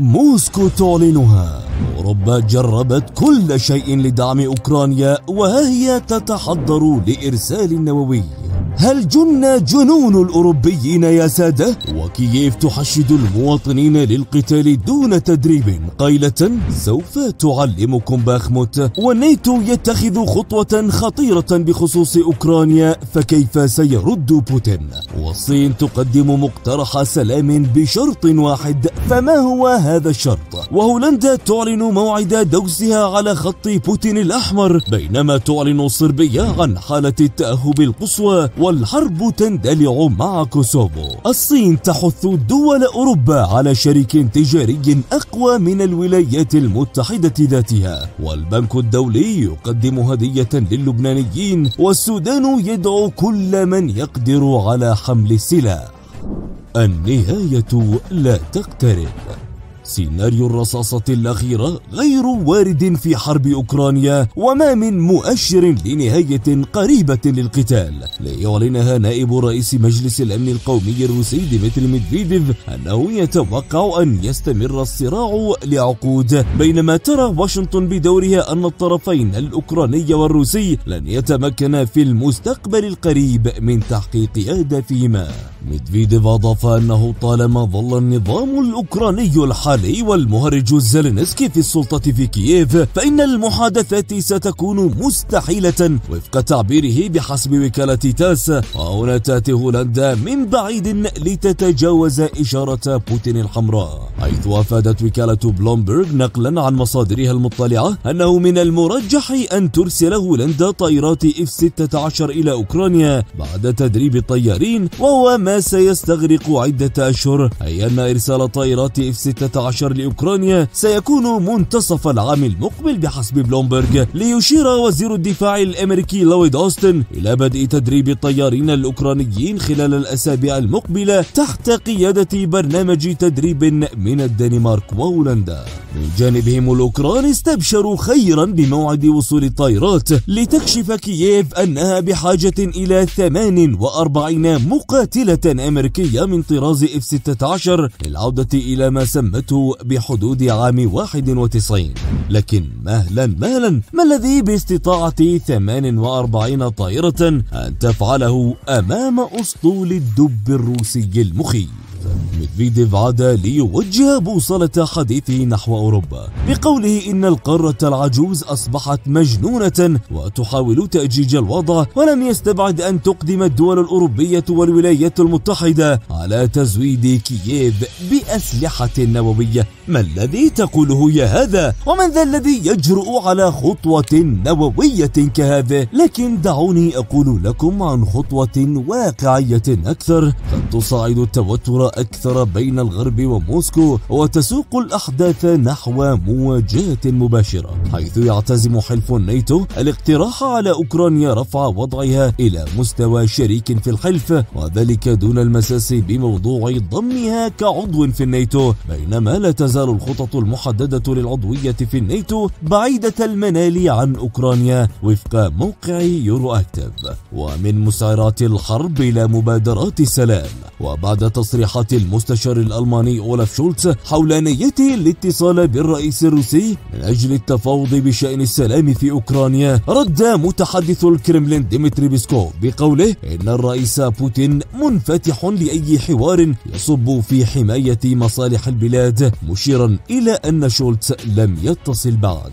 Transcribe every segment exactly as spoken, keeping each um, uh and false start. موسكو تعلنها. أوروبا جربت كل شيء لدعم أوكرانيا وها هي تتحضر لإرسال نووي. هل جن جنون الأوروبيين يا سادة؟ وكييف تحشد المواطنين للقتال دون تدريب قائلة سوف تعلمكم باخموت، والناتو يتخذ خطوة خطيرة بخصوص أوكرانيا فكيف سيرد بوتين، والصين تقدم مقترح سلام بشرط واحد فما هو هذا الشرط، وهولندا تعلن موعد دوسها على خط بوتين الأحمر، بينما تعلن صربيا عن حالة التأهب القصوى والحرب تندلع مع كوسوفو. الصين تحث دول أوروبا على شريك تجاري أقوى من الولايات المتحدة ذاتها، والبنك الدولي يقدم هدية للبنانيين، والسودان يدعو كل من يقدر على حمل السلاح. النهاية لا تقترب. سيناريو الرصاصة الأخيرة غير وارد في حرب أوكرانيا، وما من مؤشر لنهاية قريبة للقتال، ليعلنها نائب رئيس مجلس الأمن القومي الروسي ديمتري ميدفيديف أنه يتوقع أن يستمر الصراع لعقود، بينما ترى واشنطن بدورها أن الطرفين الأوكراني والروسي لن يتمكنا في المستقبل القريب من تحقيق أهدافهما. ميدفيديف أضاف أنه طالما ظل النظام الأوكراني الحالي والمهرج زيلينسكي في السلطة في كييف فإن المحادثات ستكون مستحيلة وفق تعبيره بحسب وكالة تاس. وهنا تأتي هولندا من بعيد لتتجاوز إشارة بوتين الحمراء، حيث أفادت وكالة بلومبرغ نقلا عن مصادرها المطلعة أنه من المرجح أن ترسل هولندا طائرات إف ستة عشر إلى أوكرانيا بعد تدريب الطيارين، وهو ما سيستغرق عدة أشهر، أي أن إرسال طائرات إف ستة عشر لأوكرانيا سيكون منتصف العام المقبل بحسب بلومبرغ. ليشير وزير الدفاع الأمريكي لويد أوستن إلى بدء تدريب الطيارين الأوكرانيين خلال الأسابيع المقبلة تحت قيادة برنامج تدريب من الدنمارك وهولندا. من جانبهم الأوكران استبشروا خيرا بموعد وصول الطائرات، لتكشف كييف أنها بحاجة إلى ثمانية وأربعين مقاتلة أمريكية من طراز إف ستة عشر للعودة إلى ما سمته بحدود عام واحد وتسعين. لكن مهلا مهلا، ما الذي باستطاعة ثمانية وأربعين طائرة أن تفعله أمام أسطول الدب الروسي المخيف؟ ميدفيديف عاد ليوجه بوصلة حديثه نحو أوروبا بقوله إن القارة العجوز أصبحت مجنونة وتحاول تأجيج الوضع، ولم يستبعد أن تقدم الدول الأوروبية والولايات المتحدة على تزويد كييف بأسلحة نووية. ما الذي تقوله يا هذا؟ ومن ذا الذي يجرؤ على خطوة نووية كهذه؟ لكن دعوني أقول لكم عن خطوة واقعية أكثر قد تصاعد التوتر أكثر بين الغرب وموسكو وتسوق الأحداث نحو مواجهة مباشرة، حيث يعتزم حلف الناتو الاقتراح على أوكرانيا رفع وضعها إلى مستوى شريك في الحلف، وذلك دون المساس بموضوع ضمها كعضو في الناتو، بينما لا تزال الخطط المحددة للعضوية في الناتو بعيدة المنال عن أوكرانيا وفق موقع يورو أكتيف. ومن مسعرات الحرب إلى مبادرات السلام، وبعد تصريحات المستشار الألماني أولاف شولتز حول نيته الاتصال بالرئيس الروسي من أجل التفاوض بشأن السلام في أوكرانيا، رد متحدث الكرملين ديمتري بيسكوف بقوله إن الرئيس بوتين منفتح لأي حوار يصب في حماية مصالح البلاد، مشيرا إلى أن شولتز لم يتصل بعد.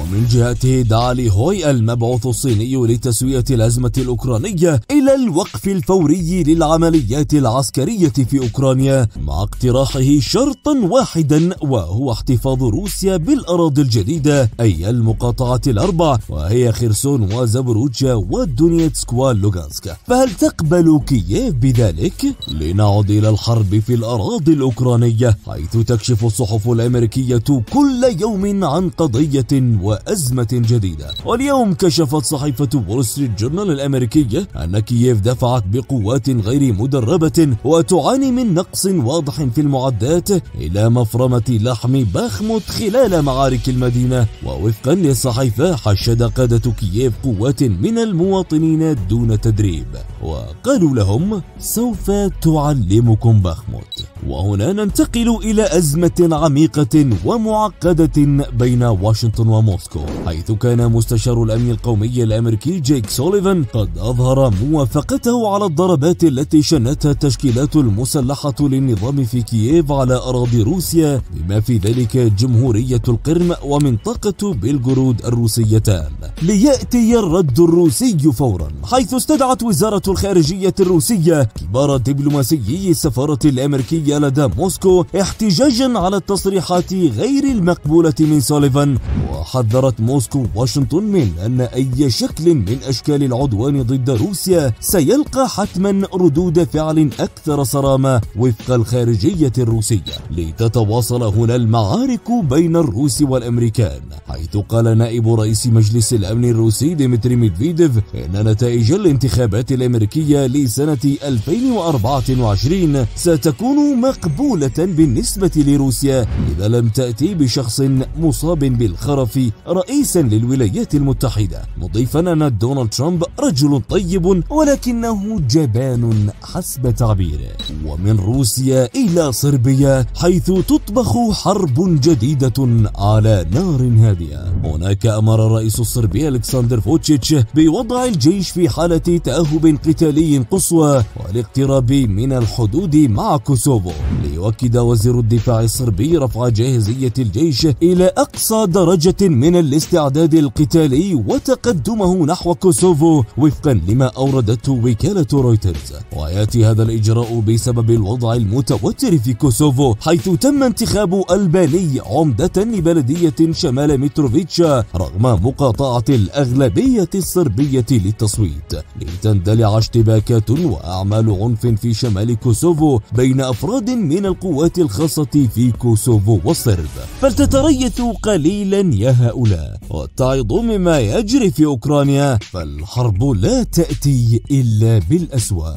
ومن جهته دعا لي هوي المبعوث الصيني لتسوية الأزمة الأوكرانية إلى الوقف الفوري للعمليات العسكرية في أوكرانيا، مع اقتراحه شرطا واحدا وهو احتفاظ روسيا بالأراضي الجديدة أي المقاطعات الأربع وهي خيرسون وزابوروجيا ودونيتسك ولوغانسك. فهل تقبل كييف بذلك؟ لنعود إلى الحرب في الأراضي الأوكرانية، حيث تكشف الصحف الأمريكية كل يوم عن قضية وأزمة جديدة. واليوم كشفت صحيفة وول ستريت جورنال الأمريكية أن كييف دفعت بقوات غير مدربة وتعاني من نقص واضح في المعدات إلى مفرمة لحم باخموت خلال معارك المدينة. ووفقا للصحيفة حشد قادة كييف قوات من المواطنين دون تدريب، وقالوا لهم سوف تعلمكم بخموت. وهنا ننتقل إلى أزمة عميقة ومعقدة بين واشنطن وموسكو، حيث كان مستشار الأمن القومي الأمريكي جيك سوليفان قد أظهر موافقته على الضربات التي شنتها التشكيلات المسلحة للنظام في كييف على أراضي روسيا، بما في ذلك جمهورية القرم ومنطقة بيلغورود الروسيتان، ليأتي الرد الروسي فورا، حيث استدعت وزارة الخارجية الروسية كبار دبلوماسيي السفارة الأمريكية لدى موسكو احتجاجا على التصريحات غير المقبولة من سوليفان، وحذرت موسكو واشنطن من أن أي شكل من أشكال العدوان ضد روسيا سيلقى حتما ردود فعل أكثر صرامة وفق الخارجية الروسية، لتتواصل هنا المعارك بين الروس والأمريكان، حيث قال نائب رئيس مجلس الأمن الروسي ديمتري ميدفيديف إن نتائج الانتخابات الأمريكية لسنة ألفين وأربعة وعشرين ستكون مقبولة بالنسبة لروسيا إذا لم تأتي بشخص مصاب بالخرف رئيسا للولايات المتحدة، مضيفا أن دونالد ترامب رجل طيب ولكنه جبان حسب تعبيره. ومن روسيا إلى صربيا، حيث تطبخ حرب جديدة على نار هادئة. هناك أمر الرئيس الصربي ألكسندر فوتشيتش بوضع الجيش في حالة تأهب قتالي قصوى والاقتراب من الحدود مع كوسوفو، ليؤكد وزير الدفاع الصربي رفع جاهزية الجيش إلى أقصى درجة من الاستعداد القتالي وتقدمه نحو كوسوفو وفقا لما أوردته وكالة رويترز. ويأتي هذا الإجراء بسبب الوضع المتوتر في كوسوفو، حيث تم انتخاب ألباني عمدة لبلدية شمال متروفيتشا رغم مقاطعة الأغلبية الصربية للتصويت، لتندلع اشتباكات وأعمال عنف في شمال كوسوفو بين أفراد من القوات الخاصة في كوسوفو والصرب. فلتتريثوا قليلا يا هؤلاء واتعظوا مما يجري في أوكرانيا، فالحرب لا تأتي إلا بالأسوأ.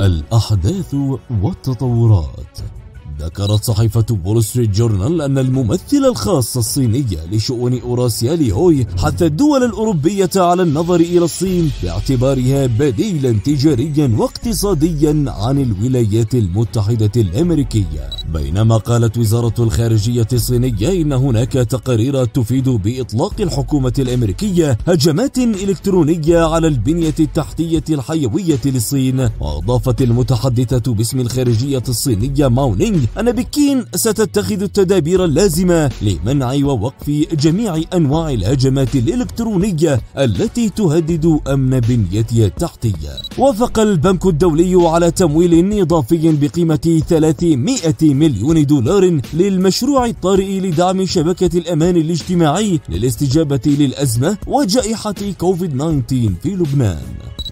الأحداث والتطورات. ذكرت صحيفة وول ستريت جورنال أن الممثل الخاص الصينية لشؤون أوراسيا لي هوي حث الدول الأوروبية على النظر إلى الصين باعتبارها بديلا تجاريا واقتصاديا عن الولايات المتحدة الأمريكية، بينما قالت وزارة الخارجية الصينية إن هناك تقارير تفيد بإطلاق الحكومة الأمريكية هجمات إلكترونية على البنية التحتية الحيوية للصين. وأضافت المتحدثة باسم الخارجية الصينية ماونينغ أن بكين ستتخذ التدابير اللازمة لمنع ووقف جميع أنواع الهجمات الإلكترونية التي تهدد أمن بنيتها التحتية. وافق البنك الدولي على تمويل إضافي بقيمة ثلاثمائة مليون دولار للمشروع الطارئ لدعم شبكة الأمان الاجتماعي للاستجابة للأزمة وجائحة كوفيد تسعة عشر في لبنان.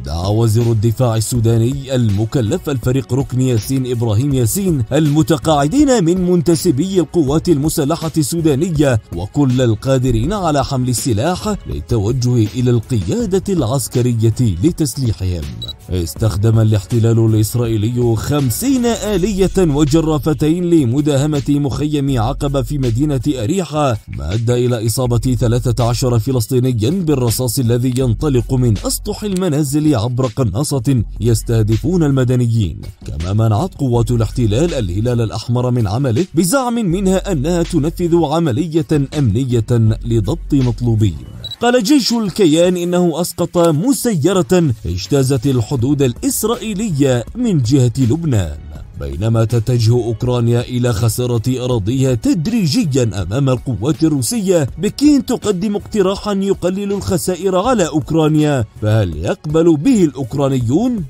دعا وزير الدفاع السوداني المكلف الفريق ركن ياسين إبراهيم ياسين المتقاعدين من منتسبي القوات المسلحة السودانية وكل القادرين على حمل السلاح للتوجه إلى القيادة العسكرية لتسليحهم. استخدم الاحتلال الإسرائيلي خمسين آلية وجرافتين لمداهمة مخيم عقبة في مدينة أريحة، ما أدى إلى إصابة ثلاثة عشر فلسطينيا بالرصاص الذي ينطلق من أسطح المنازل عبر قناصة يستهدفون المدنيين. كما منعت قوات الاحتلال الهلال الأحمر من عمله بزعم منها أنها تنفذ عملية أمنية لضبط مطلوبين. قال جيش الكيان إنه أسقط مسيرة اجتازت الحدود الإسرائيلية من جهة لبنان. بينما تتجه أوكرانيا إلى خسارة أراضيها تدريجيا أمام القوات الروسية، بكين تقدم اقتراحا يقلل الخسائر على أوكرانيا، فهل يقبل به الأوكرانيون؟